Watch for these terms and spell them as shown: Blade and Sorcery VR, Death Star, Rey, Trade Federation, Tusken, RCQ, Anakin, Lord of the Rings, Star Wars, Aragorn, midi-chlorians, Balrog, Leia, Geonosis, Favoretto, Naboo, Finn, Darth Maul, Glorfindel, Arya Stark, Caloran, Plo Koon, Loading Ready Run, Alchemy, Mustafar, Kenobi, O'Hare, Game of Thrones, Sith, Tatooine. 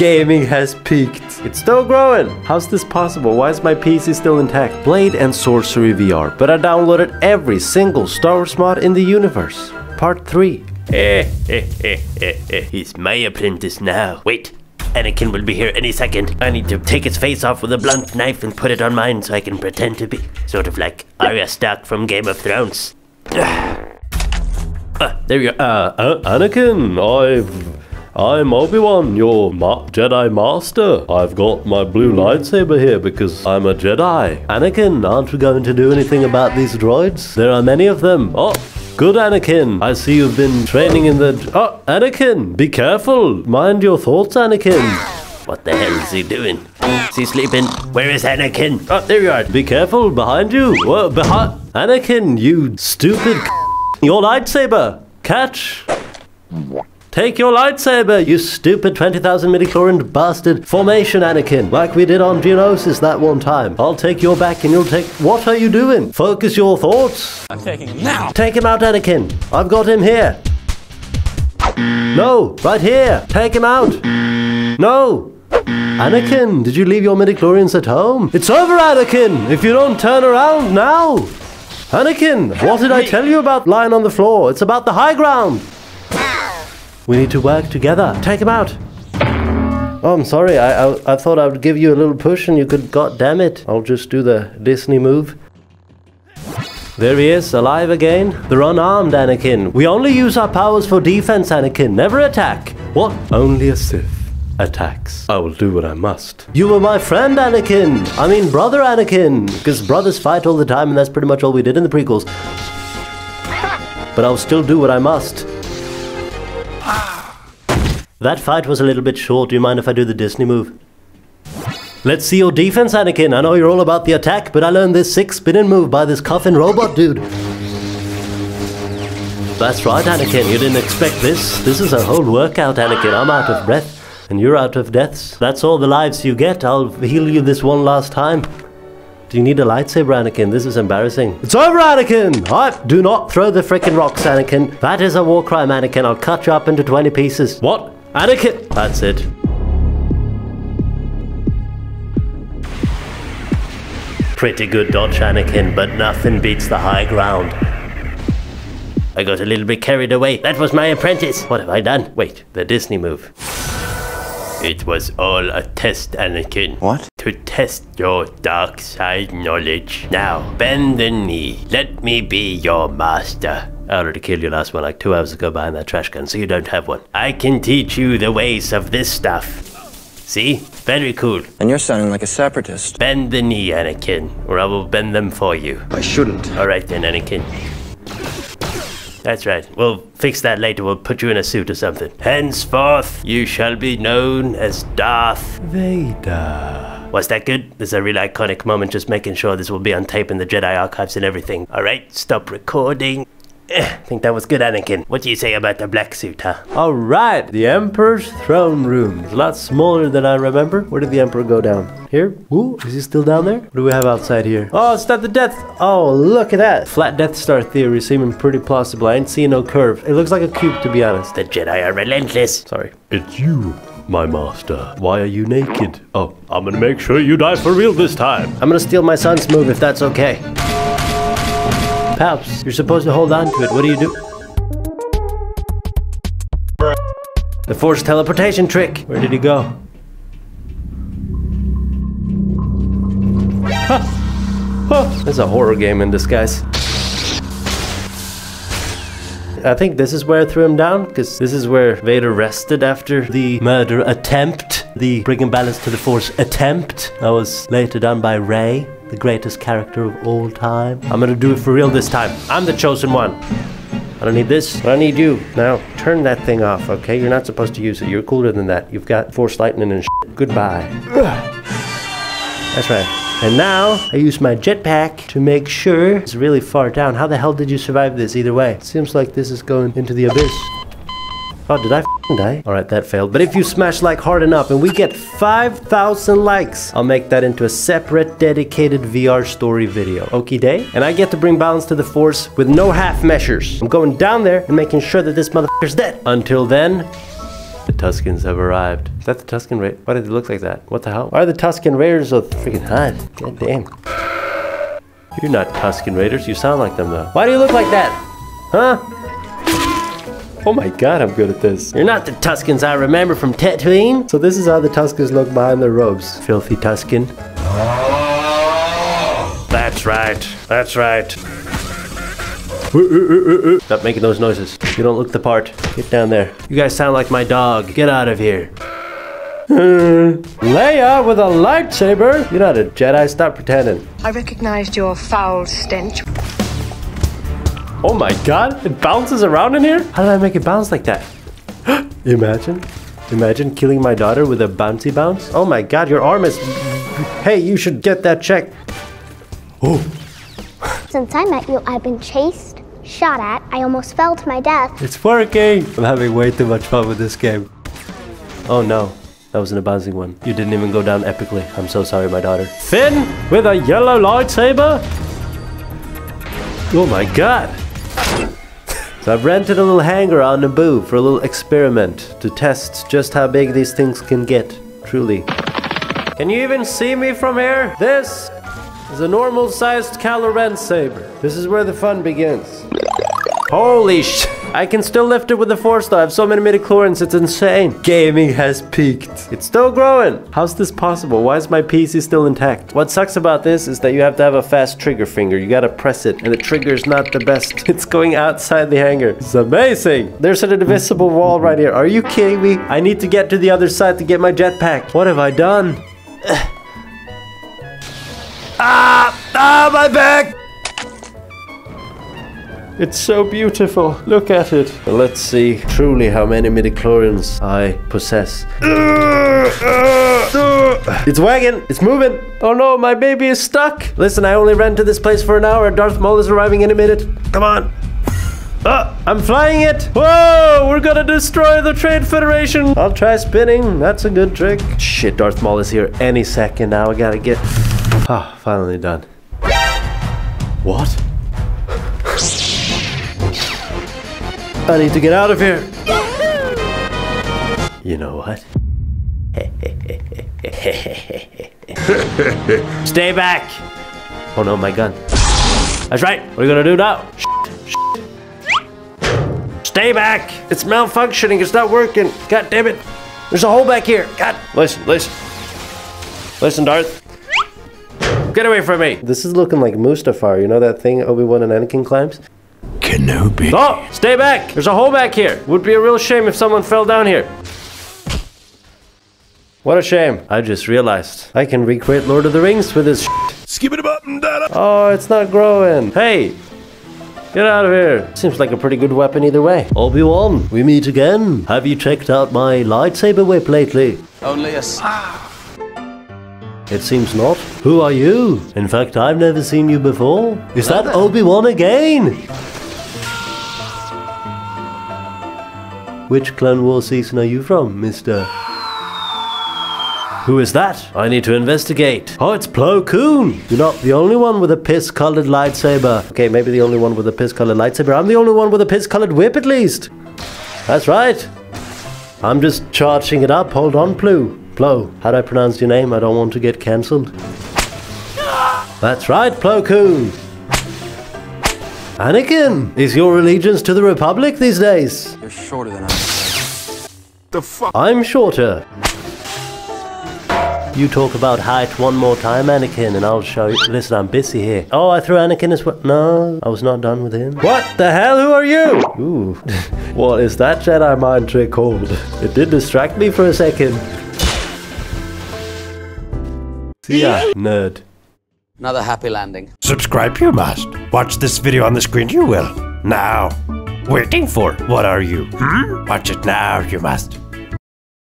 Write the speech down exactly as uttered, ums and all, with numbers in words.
Gaming has peaked. It's still growing. How's this possible? Why is my P C still intact? Blade and Sorcery V R. But I downloaded every single Star Wars mod in the universe. Part three. Eh, eh, eh, eh, eh. He's my apprentice now. Wait. Anakin will be here any second. I need to take his face off with a blunt knife and put it on mine so I can pretend to be sort of like Arya Stark from Game of Thrones. Uh, there you are. Uh, Anakin, I've... I'm Obi-Wan, your ma Jedi Master. I've got my blue lightsaber here because I'm a Jedi. Anakin, aren't we going to do anything about these droids? There are many of them. Oh, good Anakin. I see you've been training in the... Oh, Anakin, be careful. Mind your thoughts, Anakin. What the hell is he doing? Is he sleeping? Where is Anakin? Oh, there you are. Be careful, behind you. Whoa, behind... Anakin, you stupid c***. Your lightsaber. Catch. Take your lightsaber, you stupid twenty thousand midi-chlorian bastard. Formation, Anakin, like we did on Geonosis that one time. I'll take your back and you'll take... What are you doing? Focus your thoughts. I'm taking him now. Take him out, Anakin. I've got him here. No, right here. Take him out. No. Anakin, did you leave your midi-chlorians at home? It's over, Anakin, if you don't turn around now. Anakin, what did I tell you about lying on the floor? It's about the high ground. We need to work together. Take him out. Oh, I'm sorry. I, I I thought I would give you a little push and you could... God damn it. I'll just do the Disney move. There he is, alive again. They're unarmed, Anakin. We only use our powers for defense, Anakin. Never attack. What? Only a Sith attacks. I will do what I must. You were my friend, Anakin. I mean, brother, Anakin. Because brothers fight all the time and that's pretty much all we did in the prequels. But I'll still do what I must. That fight was a little bit short. Do you mind if I do the Disney move? Let's see your defense, Anakin. I know you're all about the attack, but I learned this six spinning move by this coffin robot dude. That's right, Anakin. You didn't expect this. This is a whole workout, Anakin. I'm out of breath, and you're out of deaths. That's all the lives you get. I'll heal you this one last time. Do you need a lightsaber, Anakin? This is embarrassing. It's over, Anakin! I do not throw the frickin' rocks, Anakin. That is a war crime, Anakin. I'll cut you up into twenty pieces. What? Anakin! That's it. Pretty good dodge, Anakin, but nothing beats the high ground. I got a little bit carried away. That was my apprentice. What have I done? Wait, the Disney move. It was all a test, Anakin. What? To test your dark side knowledge. Now, bend the knee. Let me be your master. I already killed your last one like two hours ago behind that trash can, so you don't have one. I can teach you the ways of this stuff. See? Very cool. And you're sounding like a separatist. Bend the knee, Anakin, or I will bend them for you. I shouldn't. All right then, Anakin. That's right. We'll fix that later. We'll put you in a suit or something. Henceforth, you shall be known as Darth Vader. Was that good? This is a real iconic moment, just making sure this will be on tape in the Jedi archives and everything. All right, stop recording. I think that was good, Anakin. What do you say about the black suit, huh? All right, the Emperor's throne room. It's a lot smaller than I remember. Where did the Emperor go down? Here? Ooh, is he still down there? What do we have outside here? Oh, it's not the Death... Oh, look at that. Flat Death Star theory seeming pretty plausible. I ain't seeing no curve. It looks like a cube, to be honest. The Jedi are relentless. Sorry. It's you, my master. Why are you naked? Oh, I'm gonna make sure you die for real this time. I'm gonna steal my son's move if that's okay. Pops. You're supposed to hold on to it. What do you do? The forced teleportation trick. Where did he go? Huh. Huh. That's a horror game in disguise. I think this is where I threw him down, because this is where Vader rested after the murder attempt. The bringing balance to the force attempt. That was later done by Rey, the greatest character of all time. I'm gonna do it for real this time. I'm the chosen one. I don't need this, but I need you. Now, turn that thing off, okay? You're not supposed to use it. You're cooler than that. You've got force lightning and shit. Goodbye. That's right. And now, I use my jetpack to make sure it's really far down. How the hell did you survive this either way? It seems like this is going into the abyss. Oh, did I f***ing die? Alright, that failed. But if you smash like hard enough and we get five thousand likes, I'll make that into a separate, dedicated V R story video. Okie day? And I get to bring balance to the force with no half measures. I'm going down there and making sure that this motherfucker's dead. Until then, Tuskens have arrived. Is that the Tusken Raider? Why did it look like that? What the hell? Why are the Tusken Raiders so freaking hot? God damn. You're not Tusken Raiders. You sound like them, though. Why do you look like that? Huh? Oh my god, I'm good at this. You're not the Tuskens I remember from Tatooine. So this is how the Tuskens look behind their robes. Filthy Tusken. That's right. That's right. Ooh, ooh, ooh, ooh. Stop making those noises. You don't look the part. Get down there. You guys sound like my dog. Get out of here. Leia with a lightsaber? You're not a Jedi. Stop pretending. I recognized your foul stench. Oh my god, it bounces around in here? How did I make it bounce like that? Imagine. Imagine killing my daughter with a bouncy bounce. Oh my god, your arm is... Hey, you should get that checked. Oh. Since I met you, I've been chased, shot at, I almost fell to my death. It's working! I'm having way too much fun with this game. Oh no. That wasn't a bouncing one. You didn't even go down epically. I'm so sorry, my daughter. Finn with a yellow lightsaber? Oh my god. So I've rented a little hangar on Naboo for a little experiment to test just how big these things can get, truly. Can you even see me from here? This is a normal-sized Caloran saber. This is where the fun begins. Holy sh! I can still lift it with the force though. I have so many midi-chlorians, it's insane. Gaming has peaked. It's still growing. How's this possible? Why is my P C still intact? What sucks about this is that you have to have a fast trigger finger. You gotta press it, and the trigger's not the best. It's going outside the hangar. It's amazing. There's an invisible wall right here. Are you kidding me? I need to get to the other side to get my jetpack. What have I done? Ah! Ah, my back! It's so beautiful. Look at it. Let's see truly how many midi-chlorians I possess. It's wagging. It's moving. Oh no, my baby is stuck. Listen, I only ran to this place for an hour. Darth Maul is arriving in a minute. Come on. Oh, I'm flying it. Whoa, we're gonna destroy the Trade Federation. I'll try spinning. That's a good trick. Shit, Darth Maul is here any second now. I gotta get... Ah, oh, finally done. What? I need to get out of here. You know what? Stay back. Oh no, my gun. That's right. What are you gonna do now? Stay back. It's malfunctioning. It's not working. God damn it. There's a hole back here. God. Listen, listen. Listen, Darth. Get away from me. This is looking like Mustafar. You know that thing Obi-Wan and Anakin climbs? Kenobi. Oh, stay back. There's a hole back here. Would be a real shame if someone fell down here. What a shame. I just realized I can recreate Lord of the Rings with this shit. Skip it up and down. Oh, it's not growing. Hey, get out of here. Seems like a pretty good weapon either way. Obi-Wan, we meet again. Have you checked out my lightsaber whip lately? Only a... Ah. It seems not. Who are you? In fact, I've never seen you before. Is that Obi-Wan again? Which Clone Wars season are you from, mister? Who is that? I need to investigate. Oh, it's Plo Koon. You're not the only one with a piss-colored lightsaber. Okay, maybe the only one with a piss-colored lightsaber. I'm the only one with a piss-colored whip, at least. That's right. I'm just charging it up. Hold on, Plo. Plo, how do I pronounce your name? I don't want to get cancelled. That's right, Plo Koon. Anakin, is your allegiance to the Republic these days? You're shorter than I am. The fuck? I'm shorter. You talk about height one more time, Anakin, and I'll show you. Listen, I'm busy here. Oh, I threw Anakin as well. No, I was not done with him. What the hell? Who are you? Ooh, what is that Jedi mind trick called? It did distract me for a second. Yeah, nerd. Another happy landing. Subscribe you must. Watch this video on the screen you will. Now. Waiting for. What are you? Hmm? Watch it now you must.